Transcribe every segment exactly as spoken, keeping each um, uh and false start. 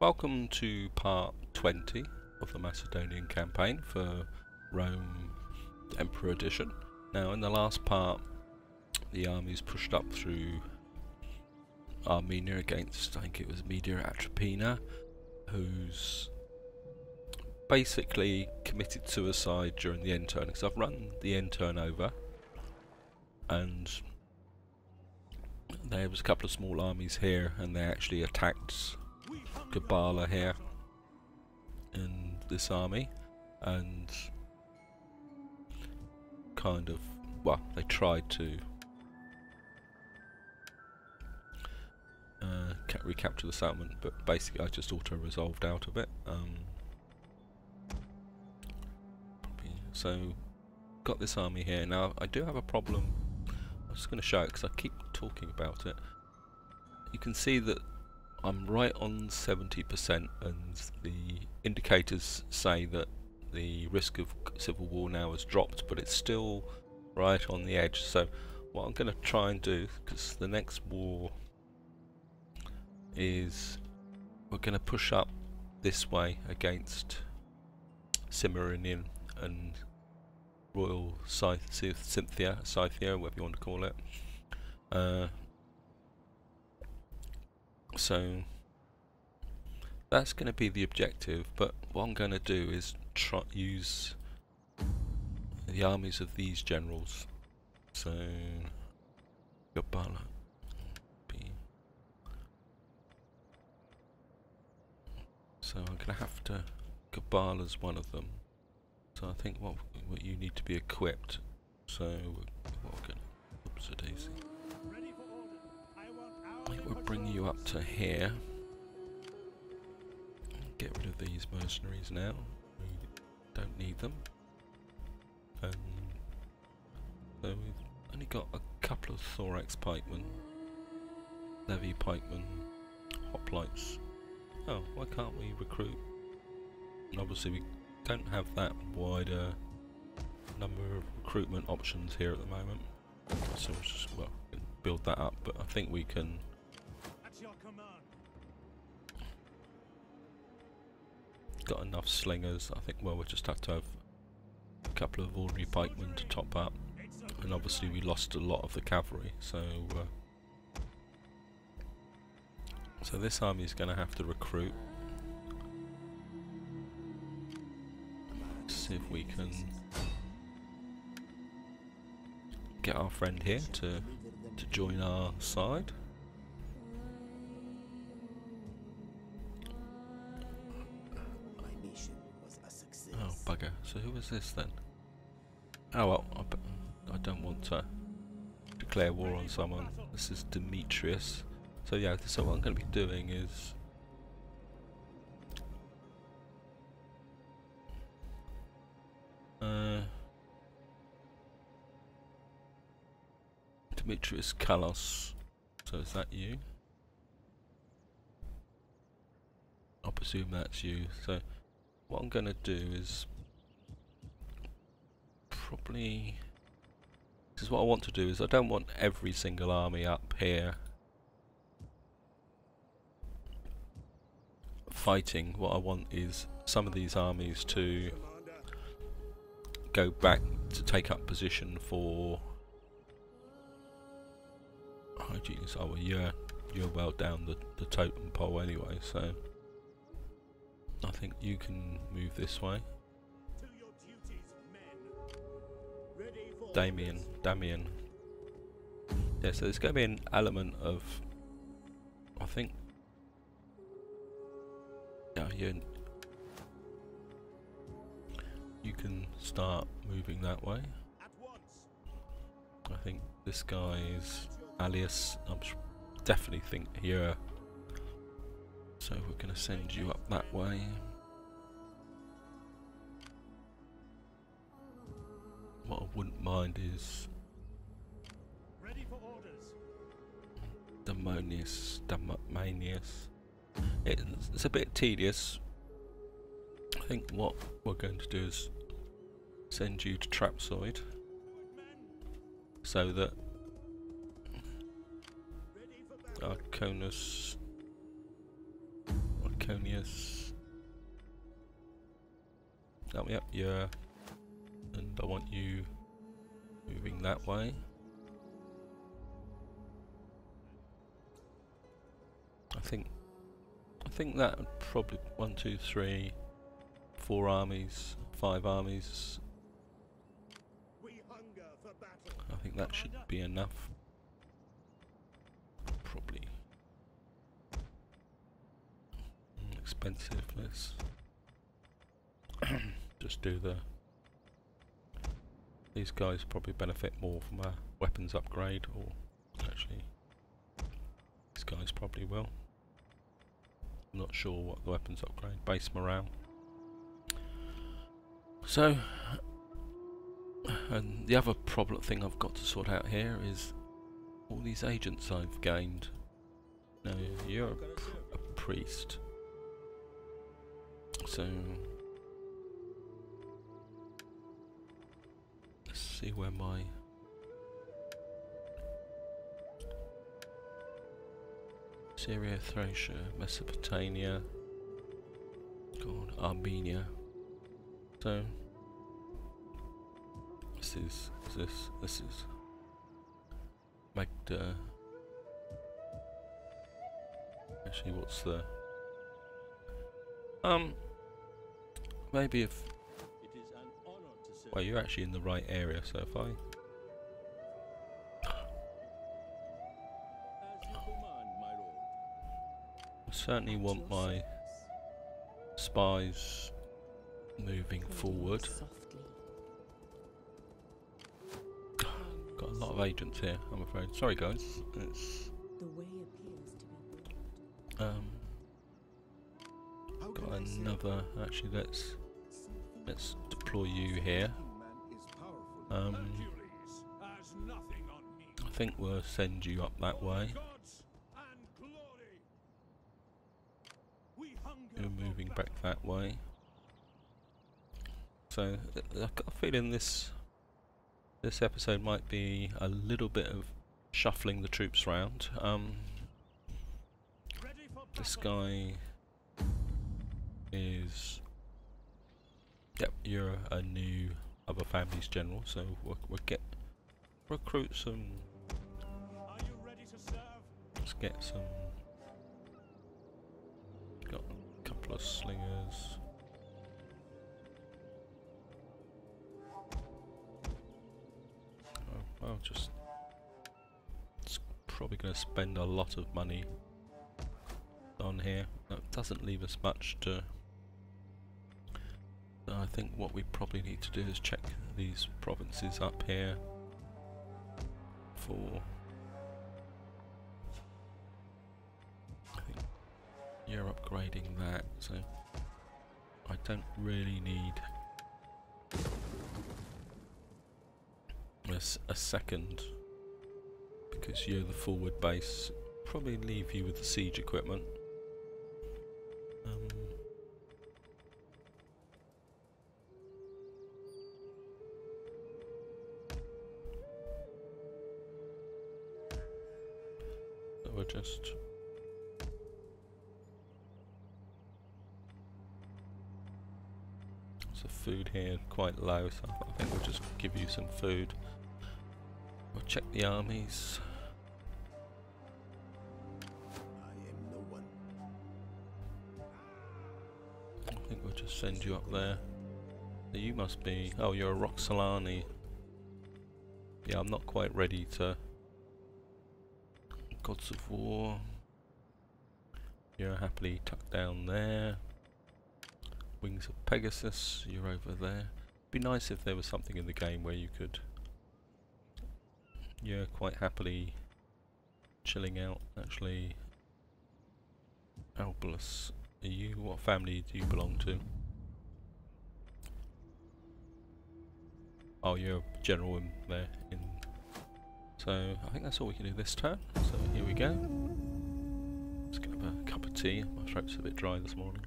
Welcome to part twenty of the Macedonian campaign for Rome Emperor Edition. Now in the last part the armies pushed up through Armenia against, I think it was Media Atropina, who's basically committed suicide during the end turn, because I've run the end turn over and there was a couple of small armies here and they actually attacked Gabala here in this army, and kind of, well, they tried to uh, recapture the settlement, but basically I just auto-resolved out of it. Um, so got this army here. Now I do have a problem. I'm just going to show it because I keep talking about it. You can see that I'm right on seventy percent and the indicators say that the risk of civil war now has dropped, but it's still right on the edge. So what I'm going to try and do, because the next war is, we're going to push up this way against Cimmerian and Royal Scythia, Scythia, whatever you want to call it. Uh, So that's going to be the objective, but what I'm going to do is try use the armies of these generals. So Gabala, so I'm going to have to, Gabala's one of them. So I think what what you need to be equipped. So what we're going to, oops a daisy. We'll bring you up to here. Get rid of these mercenaries now. We don't need them. Um, so we've only got a couple of thorax pikemen, levy pikemen, hoplites. Oh, why can't we recruit? And obviously, we don't have that wider number of recruitment options here at the moment. So we'll just, well, build that up, but I think we can. Got enough slingers, I think. Well, we just have to have a couple of ordinary pikemen to top up, and obviously we lost a lot of the cavalry, so uh, so this army is going to have to recruit. Let's see if we can get our friend here to to join our side. So who is this then? Oh well, I, b I don't want to declare war on someone. This is Demetrius. So yeah, so what I'm going to be doing is uh, Demetrius Kalos. So is that you? I presume that's you. So what I'm going to do is probably, because what I want to do is I don't want every single army up here fighting. What I want is some of these armies to go back to take up position for hijinks. Oh well, yeah, you're well down the, the totem pole anyway, so I think you can move this way. Damien, Damien. Yeah, so there's going to be an element of, I think. Yeah, you, you can start moving that way. I think this guy is Alias. I definitely think here. So we're going to send you up that way. What I wouldn't mind is ready for orders. Demonius, Demonius. It's, it's a bit tedious. I think what we're going to do is send you to Trapsoid, so that Arconus, Antonius. Oh, yep, yeah, yeah. And I want you moving that way. I think I think that would probably one, two, three, four armies, five armies. We hunger for battle. I think that should be enough. Probably expensive. Let's just do the. These guys probably benefit more from a weapons upgrade, or actually, these guys probably will. I'm not sure what the weapons upgrade, base morale. So, and the other problem thing I've got to sort out here is all these agents I've gained. Now, you're a, pr a priest, so. See where my Syria, Thracia, Mesopotamia, God, Armenia. So this is this this is Magda. Actually, what's the um maybe if. Well, you're actually in the right area, so if I... I certainly want my spies moving forward. Got a lot of agents here, I'm afraid. Sorry guys, it's... Um... Got another... Actually, let's... Let's deploy you here. Um, I think we'll send you up that way. You're moving back that way. So I've got a feeling this this episode might be a little bit of shuffling the troops round. Um, this guy is. Yep, you're a new other family's general, so we'll, we'll get recruit some. Are you ready to serve? Let's get some. Got a couple of slingers. Oh, well, just it's probably going to spend a lot of money on here. That doesn't leave us much to. I think what we probably need to do is check these provinces up here for. I think you're upgrading that, so I don't really need a, a second because you're the forward base. Probably leave you with the siege equipment. Just so food here quite low, so I think we'll just give you some food. We'll check the armies. I am no one. I think we'll just send you up there. You must be. Oh, you're a Roxolani. Yeah, I'm not quite ready to. Gods of War, you're happily tucked down there. Wings of Pegasus, you're over there. Be nice if there was something in the game where you could. You're quite happily chilling out. Actually, Albulus, are you? What family do you belong to? Oh, you're a general in there in. So I think that's all we can do this turn, so here we go. Let's get a cup of tea, my throat's a bit dry this morning.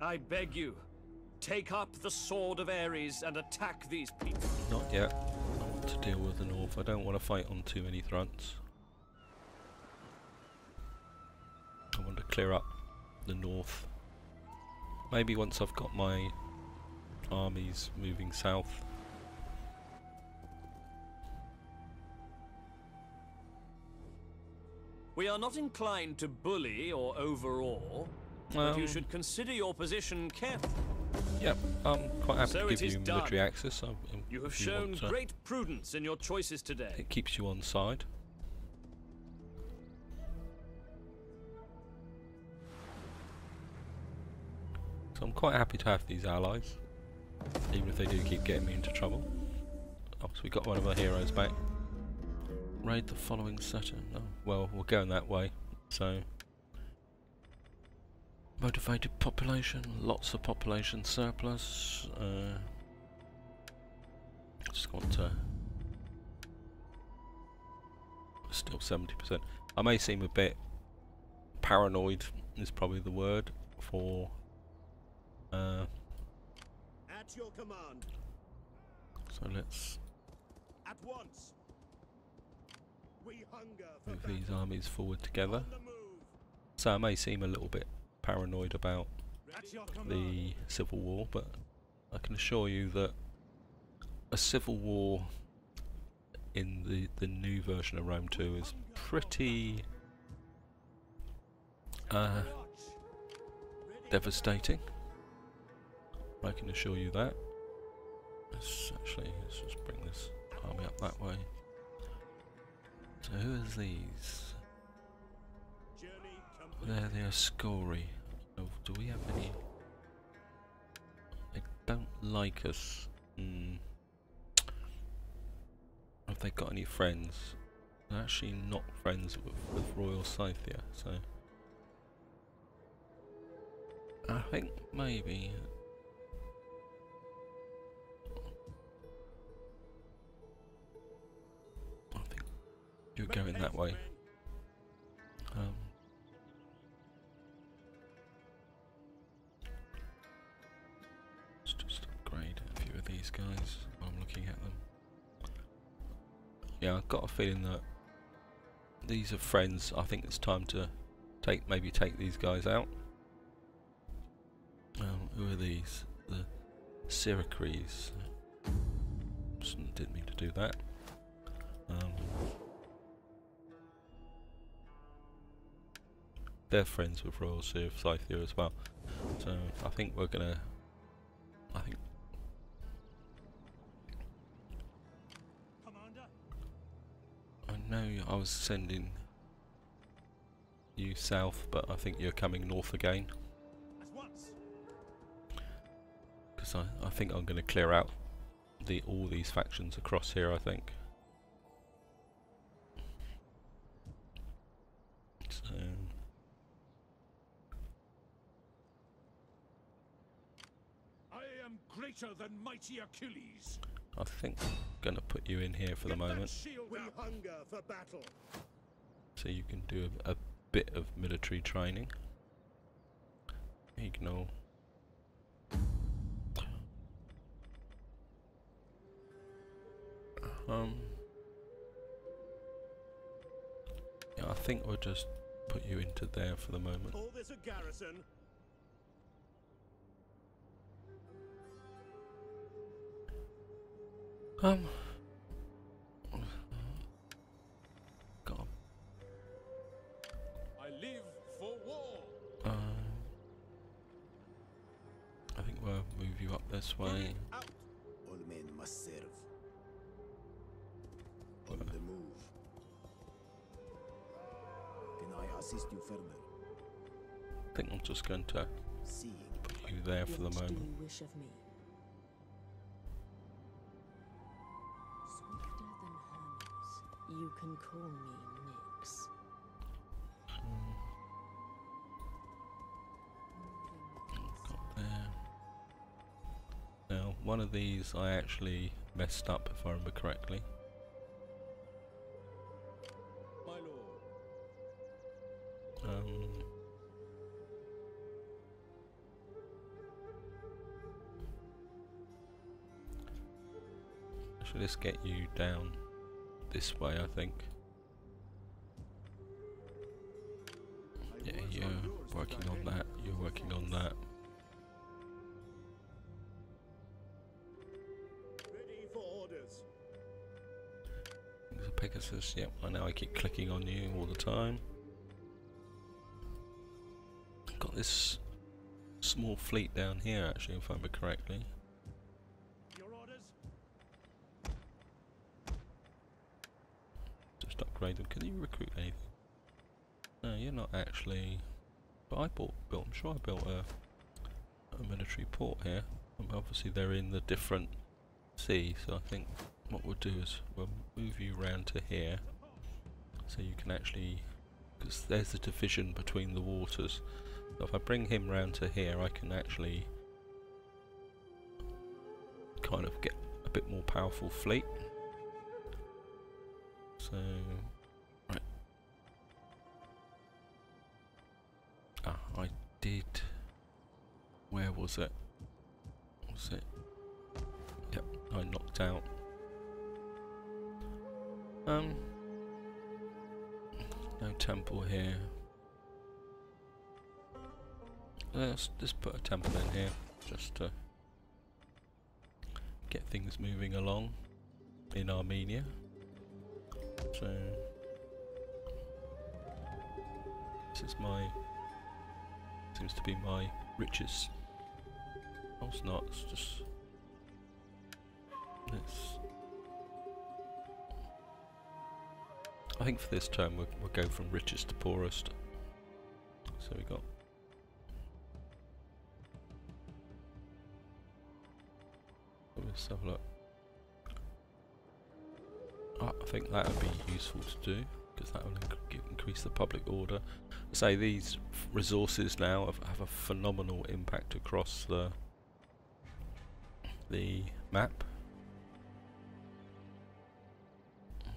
I beg you, take up the sword of Ares and attack these people. Not yet. I want to deal with the north. I don't want to fight on too many fronts. I want to clear up the north. Maybe once I've got my armies moving south. We are not inclined to bully or overawe, but um, you should consider your position carefully. Yep, I'm quite happy so to give you military done. access. I'm, I'm, you have you shown great prudence in your choices today. It keeps you on side. So I'm quite happy to have these allies, even if they do keep getting me into trouble. Oh, so we got one of our heroes back. Raid the following Saturn. Oh, well, we're going that way, so... Motivated population, lots of population surplus. Uh, just want to... Still seventy percent. I may seem a bit paranoid, is probably the word, for... Uh, At your command. So let's... At once. Move these armies forward together. So I may seem a little bit paranoid about the civil war, but I can assure you that a civil war in the, the new version of Rome two is pretty uh, devastating. I can assure you that. Let's actually, let's just bring this army up that way. So who is these? They're the Ascorri. Oh, do we have any? They don't like us. Mm. Have they got any friends? They're actually not friends with, with Royal Scythia, so... I think maybe... You're going that way. Um, let's just upgrade a few of these guys while I'm looking at them. Yeah, I've got a feeling that these are friends. I think it's time to take maybe take these guys out. Um, who are these? The Syracres. Didn't mean to do that. Um, They're friends with Royal Scythia as well, so I think we're gonna. I think. Commander. I know I was sending you south, but I think you're coming north again. Because I, I think I'm gonna clear out the all these factions across here. I think. So. Than mighty Achilles. I think I'm going to put you in here for Get the moment for battle. So you can do a, a bit of military training. Ignore. Um, yeah, I think we'll just put you into there for the moment. All this a garrison. Um, God. I live for war. Uh, I think we'll move you up this way. Out. All men must serve. On the move. Can I assist you further? I think I'm just going to put you there for the moment. You can call me Nix. Mm. Got there. Now, one of these I actually messed up, if I remember correctly. My lord. Um. So let's get you down this way, I think. Yeah, you're working on that, you're working on that. There's a Pegasus, yep, I know I keep clicking on you all the time. Got this small fleet down here actually, if I remember correctly. Just upgrade them. Can you recruit anything? No, you're not actually. But I bought, built. I'm sure I built a, a military port here. And obviously, they're in the different sea. So I think what we'll do is we'll move you round to here, so you can actually, because there's the division between the waters. So if I bring him round to here, I can actually kind of get a bit more powerful fleet. So, right. Ah, I did. Where was it? Was it? Yep, I knocked out. Um, no temple here. Let's just put a temple in here, just to get things moving along in Armenia. So this is my, seems to be my richest. Oh, it's not. It's just let's. I think for this term we'll, we'll go from richest to poorest. So we got. Let's have a look. I think that would be useful to do, because that will inc increase the public order. Say these resources now have, have a phenomenal impact across the the map.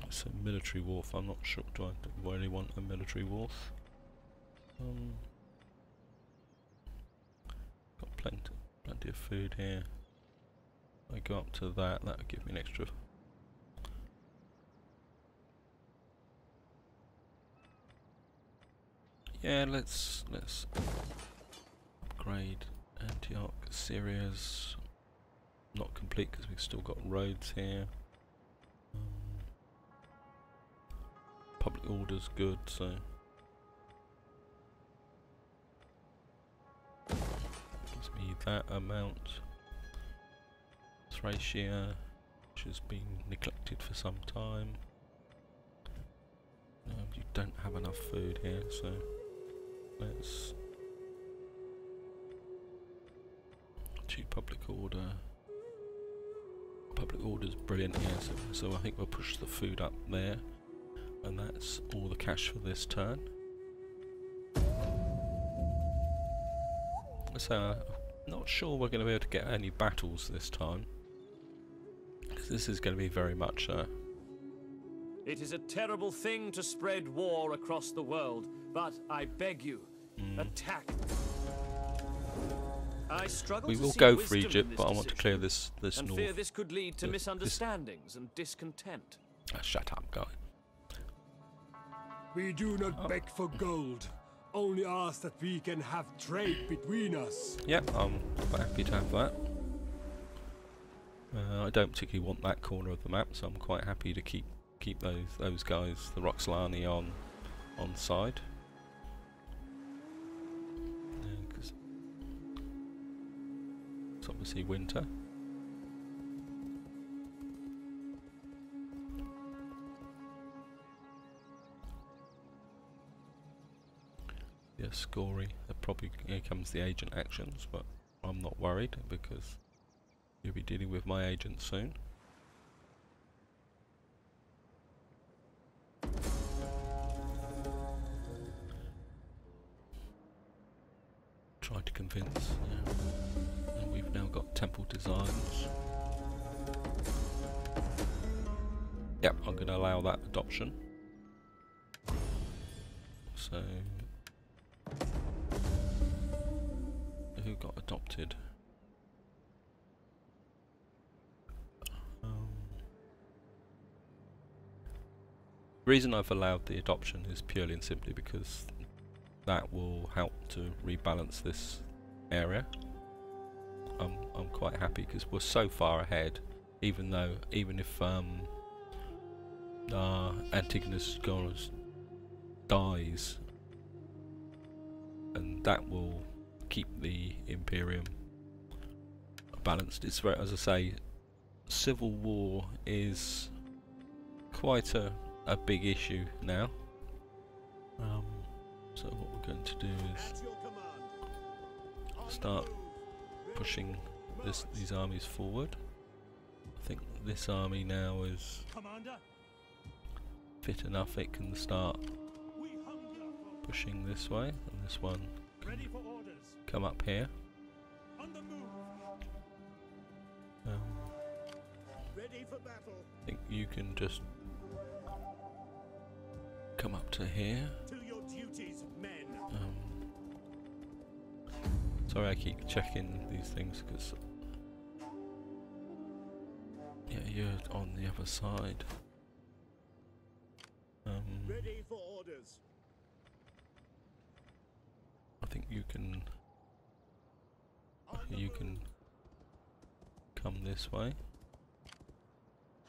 It's a military wharf. I'm not sure. Do I really want a military wharf? Um, got plenty, plenty of food here. I go up to that. That would give me an extra. Yeah, let's let's upgrade Antioch. Syria's not complete because we've still got roads here. Um, public order's good, so gives me that amount. Thracia, which has been neglected for some time. Um, you don't have enough food here, so. Let's achieve public order. Public order's brilliant here, so, so I think we'll push the food up there, and that's all the cash for this turn. So uh, I'm not sure we're going to be able to get any battles this time, because this is going to be very much a. Uh, It is a terrible thing to spread war across the world, but I beg you, mm. attack. I struggle we to will go for Egypt, but I want to clear this this and north. Fear this could lead to this, misunderstandings this. and discontent. Oh, shut up, guy. We do not oh. beg for gold, only ask that we can have trade between us. Yep, yeah, I'm happy to have that. Uh, I don't particularly want that corner of the map, so I'm quite happy to keep. Keep those those guys, the Roxolani, on on side. Because yeah, it's obviously winter. The Ascorri, that probably here comes the agent actions, but I'm not worried because you'll be dealing with my agent soon. Try to convince. Yeah. And we've now got temple designs. Yep, I'm going to allow that adoption. So, who got adopted? Um, reason I've allowed the adoption is purely and simply because that will help to rebalance this area. I'm, I'm quite happy because we're so far ahead, even though, even if um, uh, Antigonus Golos dies, and that will keep the Imperium balanced. It's very, as I say, civil war is quite a, a big issue now. Um, so what we're going to do is start pushing this, these armies forward. I think this army now is fit enough; it can start pushing this way, and this one can come up here. Um, I think you can just come up to here. Um, sorry, I keep checking these things because yeah, you're on the other side. Um, Ready for orders. I think you can you can come this way.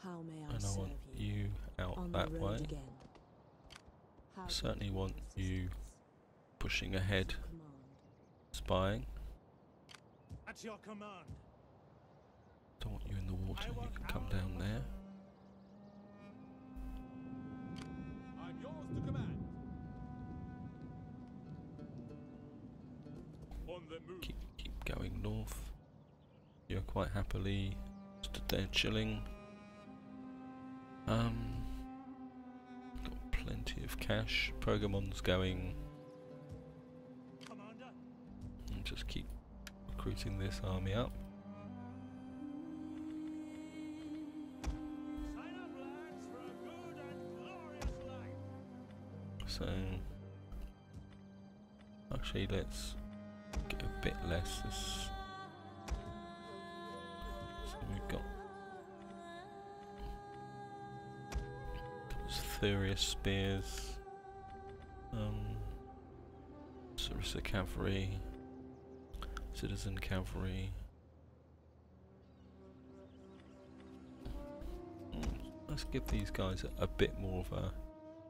How may I and I want you out that way. I certainly want you pushing ahead, spying. At your command. Don't want you in the water. You can come down there. I'm yours to command. On the move. Keep, keep going north. You're quite happily stood there chilling. Um. Plenty of cash. Pergamon's going. Commander. And just keep recruiting this army up. Sign up, lads, for a good and glorious life. So, actually, let's get a bit less. This, so we've got Thurius spears, um, Sarissa cavalry, citizen cavalry. Mm, let's give these guys a, a bit more of a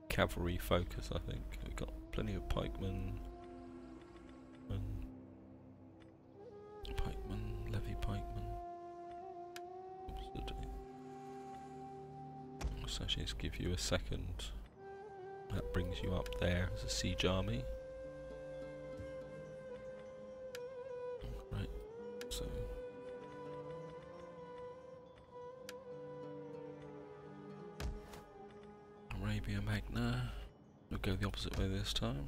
cavalry focus. I think we've got plenty of pikemen and pikemen, levy pikemen. Oops, so just give you a second. That brings you up there as a siege army. Right, so Arabia Magna. We'll go the opposite way this time.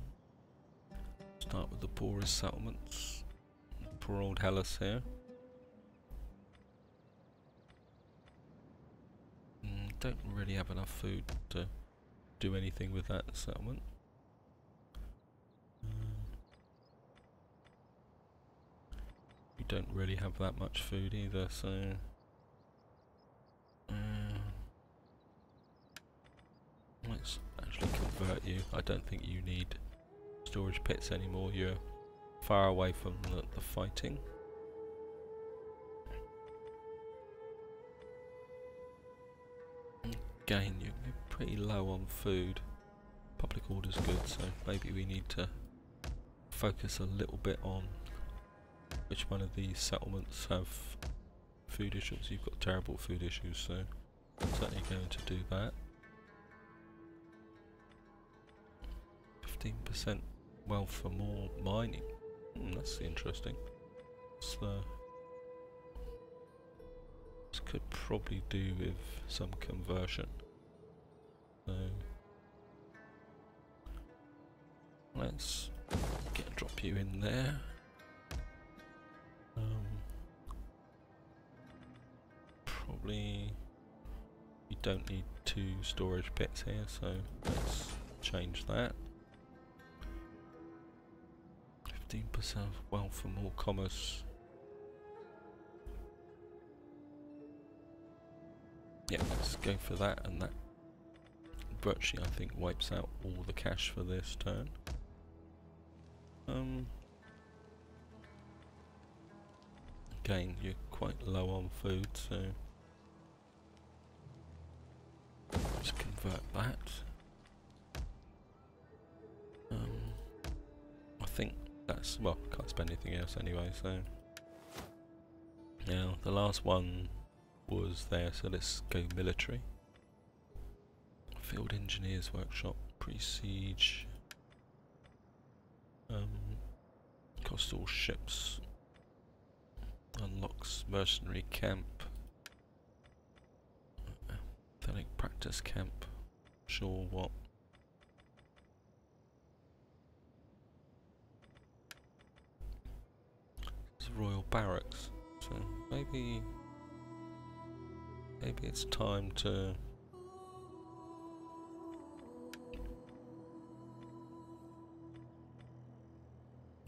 Start with the poorest settlements. Poor old Hellas here. Don't really have enough food to do anything with that settlement. Um, we don't really have that much food either, so um, let's actually convert you. I don't think you need storage pits anymore. You're far away from the, the fighting. Again, you're pretty low on food. Public order's good, so maybe we need to focus a little bit on which one of these settlements have food issues. You've got terrible food issues, so I'm certainly going to do that. fifteen percent wealth for more mining. Mm, that's interesting. So could probably do with some conversion. So let's get drop you in there. Um, probably you don't need two storage pits here, so let's change that. fifteen percent wealth for more commerce. Yeah, let's go for that, and that virtually, I think, wipes out all the cash for this turn. Um, again, you're quite low on food, so let's convert that. Um, I think that's, well, can't spend anything else anyway, so. Now, the last one was there, so let's go military. Field Engineers Workshop, Pre-Siege, um, cost all ships, unlocks Mercenary Camp, Athletic Practice Camp, sure what. It's Royal Barracks, so maybe, maybe it's time to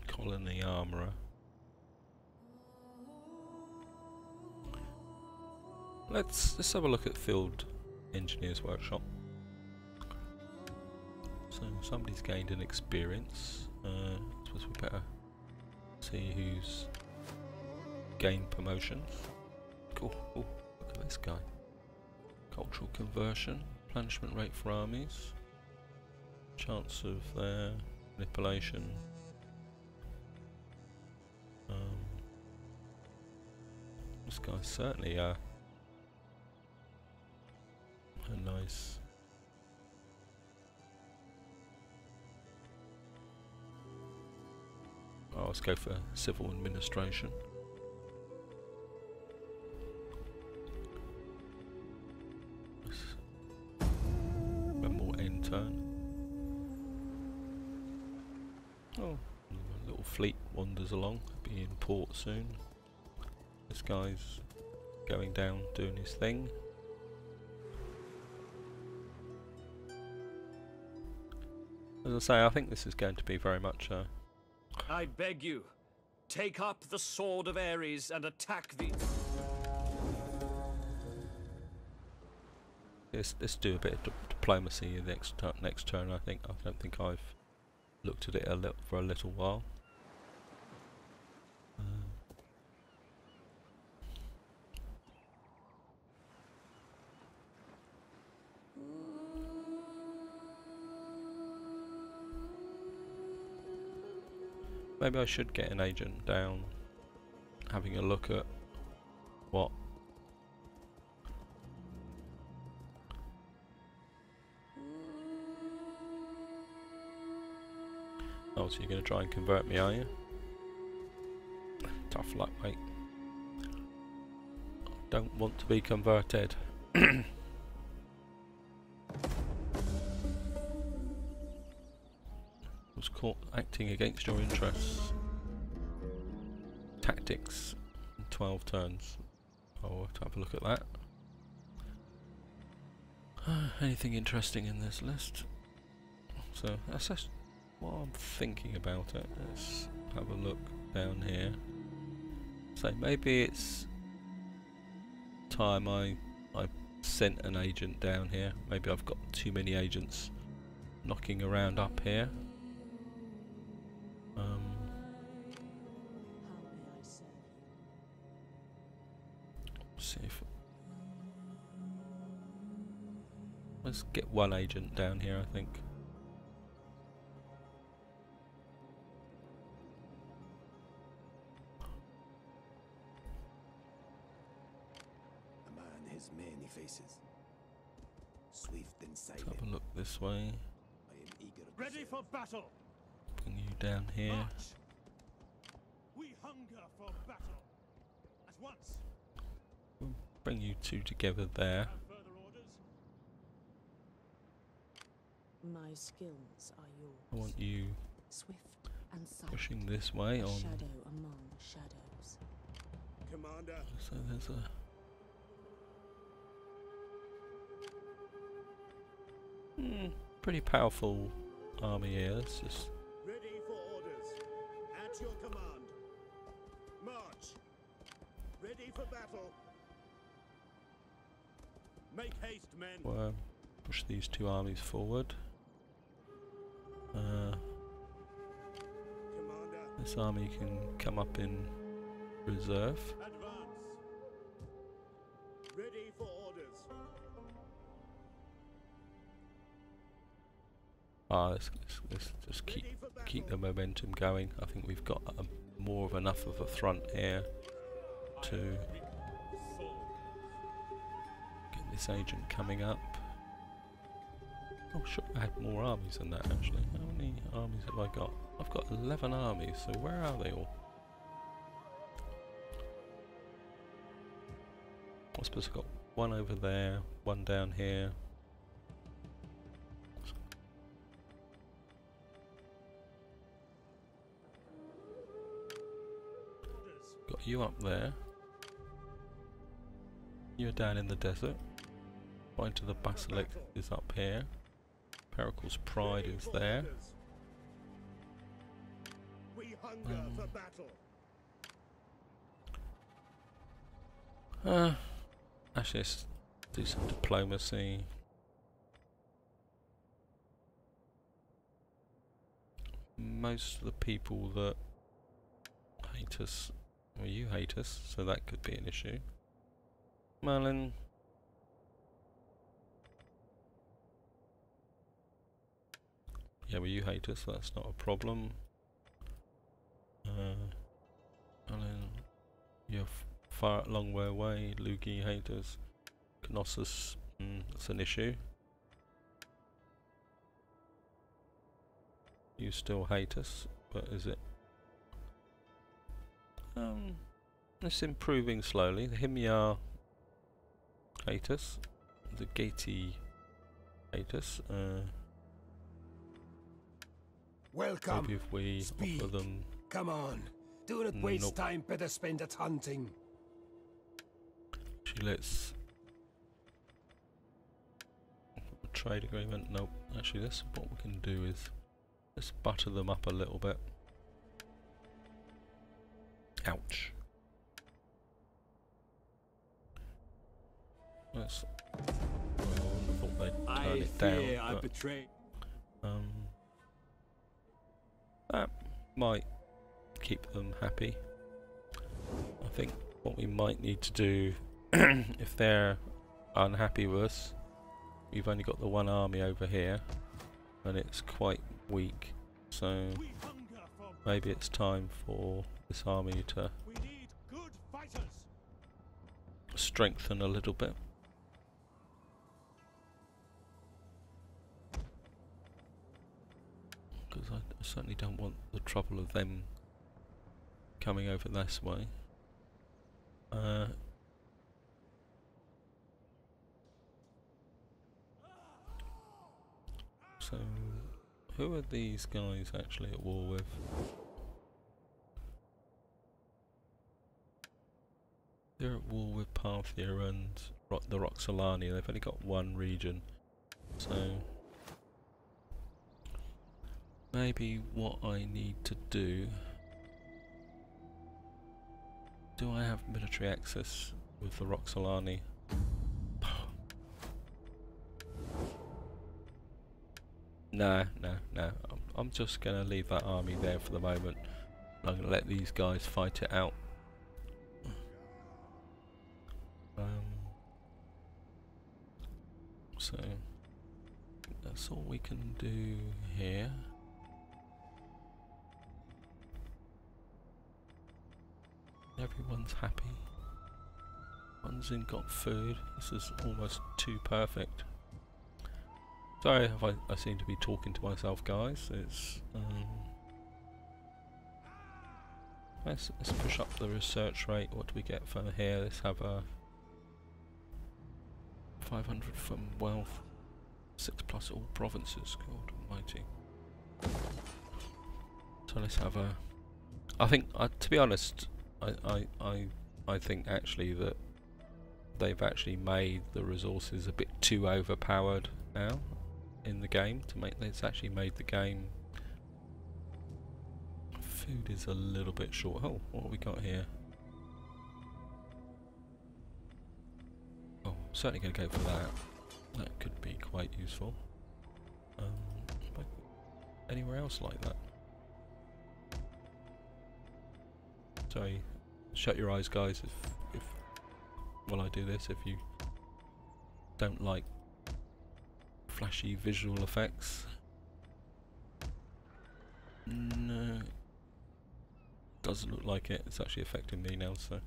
Colony Armourer. Let's let's have a look at Field Engineers Workshop. So somebody's gained an experience. Uh, I suppose we better see who's gained promotions. Cool. Oh, look at this guy. Cultural conversion, punishment rate for armies, chance of their manipulation. This guy's certainly uh, a nice oh, let's go for civil administration. One more end turn. Oh, a little fleet wanders along, be in port soon. This guy's going down, doing his thing. As I say, I think this is going to be very much a... I beg you, take up the sword of Ares and attack the... Let's, let's do a bit of diplomacy next, next turn, I think. I don't think I've looked at it a little, for a little while. Maybe I should get an agent down, having a look at what oh, so you're going to try and convert me, are you? Tough luck, mate. I don't want to be converted. Was caught acting against your interests. Tactics in twelve turns. I'll have to have a look at that. Uh, anything interesting in this list? So that's just what I'm thinking about it. Let's have a look down here. So maybe it's time I I sent an agent down here. Maybe I've got too many agents knocking around up here. Um, see if let's get one agent down here, I think. A man has many faces. Swift and silent. Let's have a look this way. I am eager to ready for battle. You down here. March. We hunger for battle. At once. We'll bring you two together there. My skills are yours. I want you swift and silent, pushing this way on. Shadow among shadows. Commander. So there's a. Hmm, pretty powerful army here. Let's just. Your command. March. Ready for battle. Make haste, men. Well, push these two armies forward. Uh, this army can come up in reserve. Ready for orders. Ah, let's, let's, let's just keep keep the momentum going. I think we've got a, more of enough of a front here to get this agent coming up. Oh, sure, I had more armies than that actually. How many armies have I got? I've got eleven armies. So where are they all? I suppose I've got one over there, one down here. Got you up there. You're down in the desert. Point to the Basilic is up here. Pericles Pride is there. We hunger um. for battle. Uh, Actually, let's do some diplomacy. Most of the people that hate us, well, you hate us, so that could be an issue. Merlin. Yeah, well, you hate us, so that's not a problem. Uh, Merlin, you're far a long way away. Lugi hate us. Knossus, mm, that's an issue. You still hate us, but is it? Um, it's improving slowly. The Himyar hate us. The Getty hate us. Uh, Welcome. Maybe if we Speak. offer them. Come on, do not waste nope. time. Better spend it hunting. Let's trade agreement. Nope. Actually, this what we can do is let's butter them up a little bit. Ouch. Let's. Well, I thought they'd turn I it down. I but, betrayed. Um. That might keep them happy. I think what we might need to do. If they're unhappy with us, we've only got the one army over here and it's quite weak, so maybe it's time for this army to strengthen a little bit. Because I certainly don't want the trouble of them coming over this way. Uh, So, who are these guys actually at war with? They're at war with Parthia and Ro the Roxolani. They've only got one region. So, maybe what I need to do... Do I have military access with the Roxolani? No, no, no. I'm, I'm just going to leave that army there for the moment. I'm going to let these guys fight it out. Um, so, that's all we can do here. Everyone's happy. One's in got food. This is almost too perfect. Sorry if I, I seem to be talking to myself, guys. It's um, let's, let's push up the research rate. What do we get from here? Let's have a five hundred from wealth, six plus all provinces. God almighty. So let's have a. I think, uh, to be honest, I, I I I think actually that they've actually made the resources a bit too overpowered now. In the game to make it's actually made the game. Food is a little bit short. Oh, what have we got here? Oh, I'm certainly going to go for that. That could be quite useful. Um, anywhere else like that? Sorry, shut your eyes, guys. If if while I do this, if you don't like flashy visual effects, no, doesn't look like it. It's actually affecting me now. So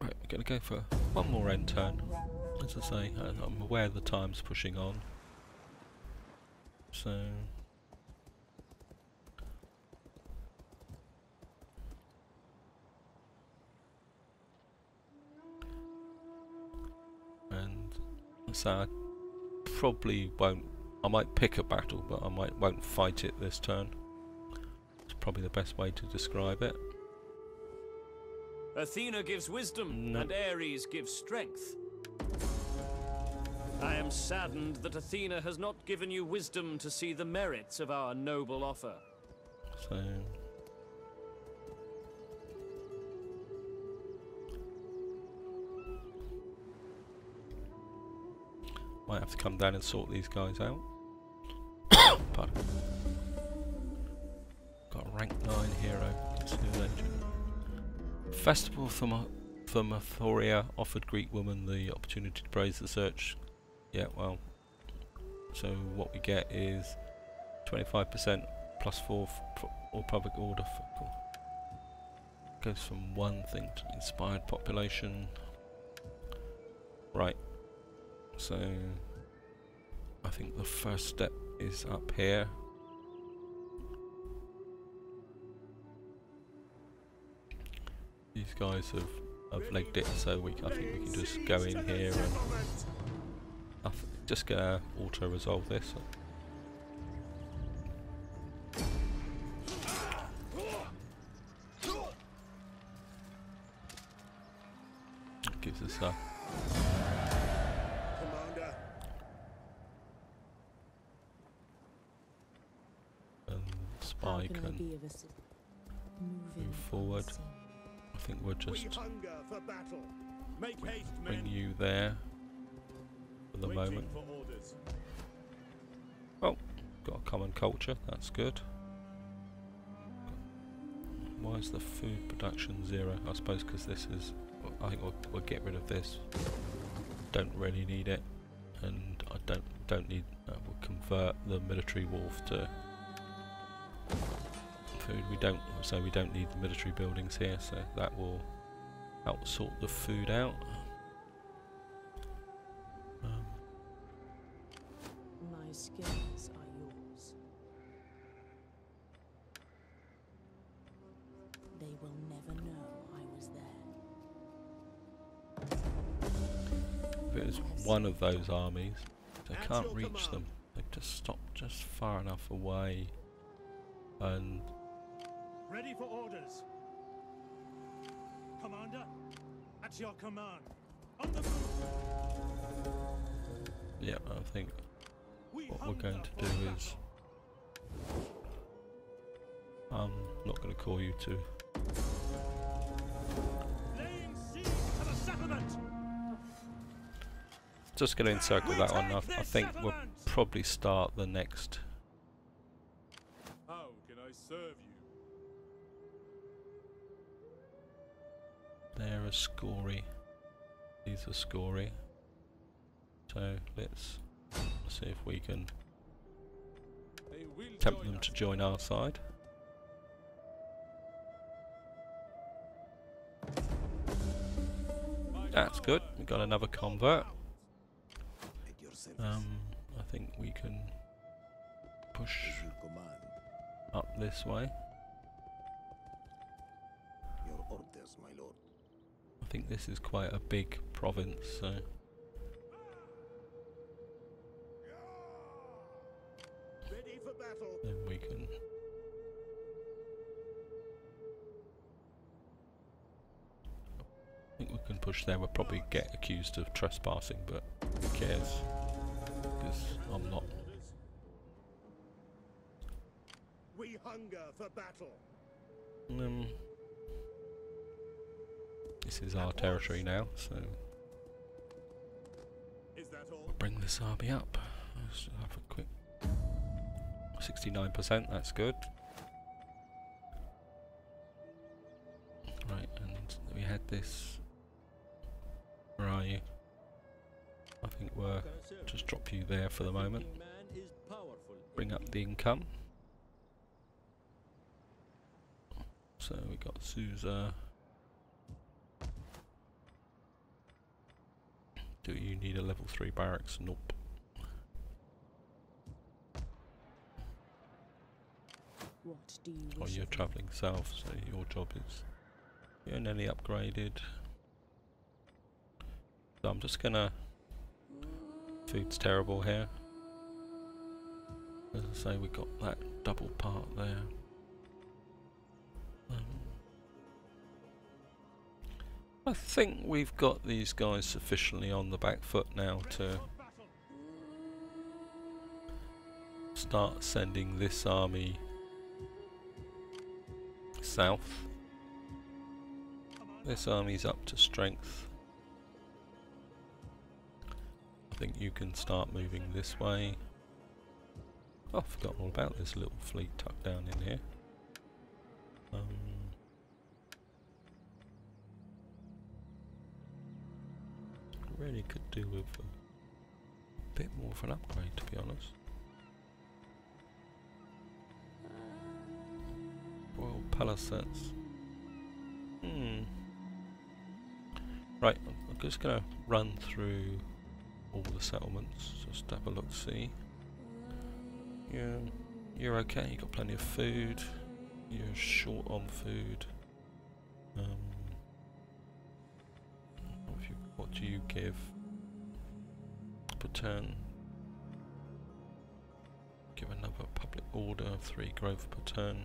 right, we're gonna go for one more end turn. As I say, I'm aware the time's pushing on. So and so I probably won't. I might pick a battle, but I might won't fight it this turn. It's probably the best way to describe it. Athena gives wisdom, no. and Ares gives strength. I am saddened that Athena has not given you wisdom to see the merits of our noble offer. So, might have to come down and sort these guys out. Pardon. Got a rank nine hero. Festival of Thermothoria offered Greek women the opportunity to praise the search. Yeah, well, so what we get is twenty-five percent plus four for all public order. For goes from one thing to inspired population. Right, so I think the first step is up here. These guys have, have legged it, so we I think we can just go in here and I just gonna auto resolve this. That gives us a commander. And Spike can and move forward. I think we'll just bring you there. The moment. Oh, got a common culture, that's good. Why is the food production zero? I suppose because this is, I think we'll, we'll get rid of this. Don't really need it, and I don't don't need. Uh, we'll convert the military wharf to food. We don't, so we don't need the military buildings here. So that will help sort the food out. Skills are yours. They will never know I was there. If it was one of those armies, they can't reach them. They've just stopped just far enough away. And ready for orders. Commander, at your command. On the move. Yeah, I think what we're going to do is, I'm not going to call you to. Just going to encircle that one. I, I think we'll probably start the next. How can I serve you? They're Ascorri. These are Ascorri. So let's. See if we can tempt them to join our side. That's good. We got another convert. Um, I think we can push up this way. I think this is quite a big province, so. Then we can I think we can push there. We'll probably get accused of trespassing, but who cares? Because I'm not. We hunger for battle. Um This is our territory now, so bring this army up. Let's just have a quick sixty-nine percent, that's good. Right, and we had this. Where are you? I think we'll just drop you there for the moment. Bring up the income. So we got Sousa. Do you need a level three barracks? Nope. What do you oh, you're travelling south, so your job is you're nearly upgraded. So I'm just gonna. Food's terrible here. As I say, we got that double part there. Um, I think we've got these guys sufficiently on the back foot now to start sending this army south. This army's up to strength. I think you can start moving this way. Oh, I forgot all about this little fleet tucked down in here. Um, Really could do with a bit more of an upgrade, to be honest. Royal palisades. Hmm. Right, I'm just going to run through all the settlements. Just have a look, see. Yeah, you're okay. You got plenty of food. You're short on food. Um. What do you give per turn? Give another public order of three growth per turn.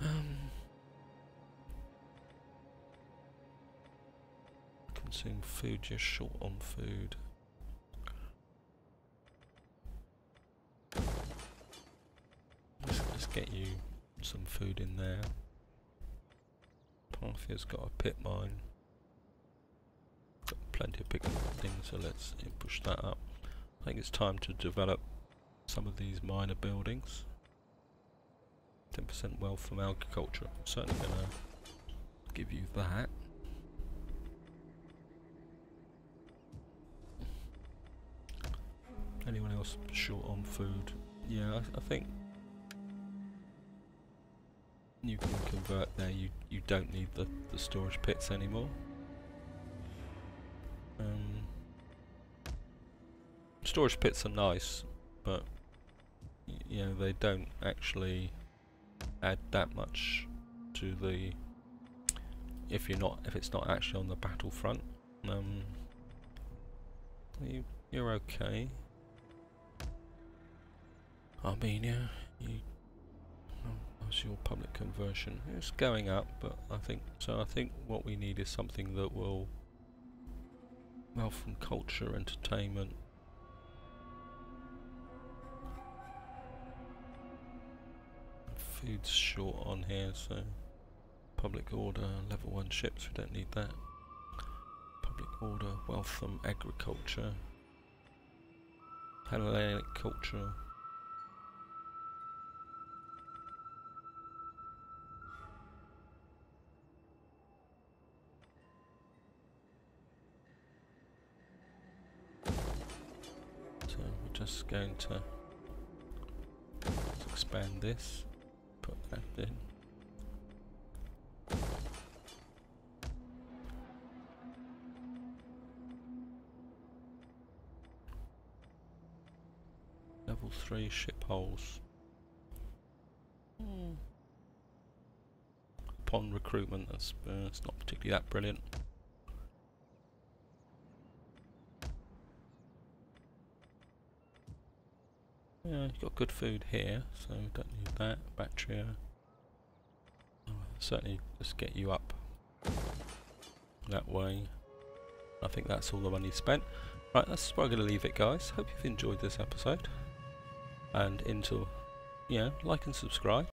Um, consume food, you're short on food. Let's, let's get you some food in there. Parthia's got a pit mine. Plenty of bigger things, so let's push that up. I think it's time to develop some of these minor buildings. ten percent wealth from agriculture. I'm certainly going to give you that. Anyone else short on food? Yeah, I, I think you can convert there. You you don't need the, the storage pits anymore. Um, storage pits are nice, but y you know, they don't actually add that much to the if you're not if it's not actually on the battlefront. Um, you you're okay. Armenia, you that's your public conversion. It's going up, but I think so. I think what we need is something that will. Well, from culture, entertainment. Food's short on here, so public order, level one ships, we don't need that. Public order, wealth from agriculture. Hellenic culture. Just going to expand this, put that in. Level three ship holes. Mm. Upon recruitment, that's uh, it's not particularly that brilliant. Yeah, you've got good food here, so don't need that. Bactria. I'll certainly just get you up that way. I think that's all the money spent. Right, that's where I'm going to leave it, guys. Hope you've enjoyed this episode. And into, yeah, like and subscribe.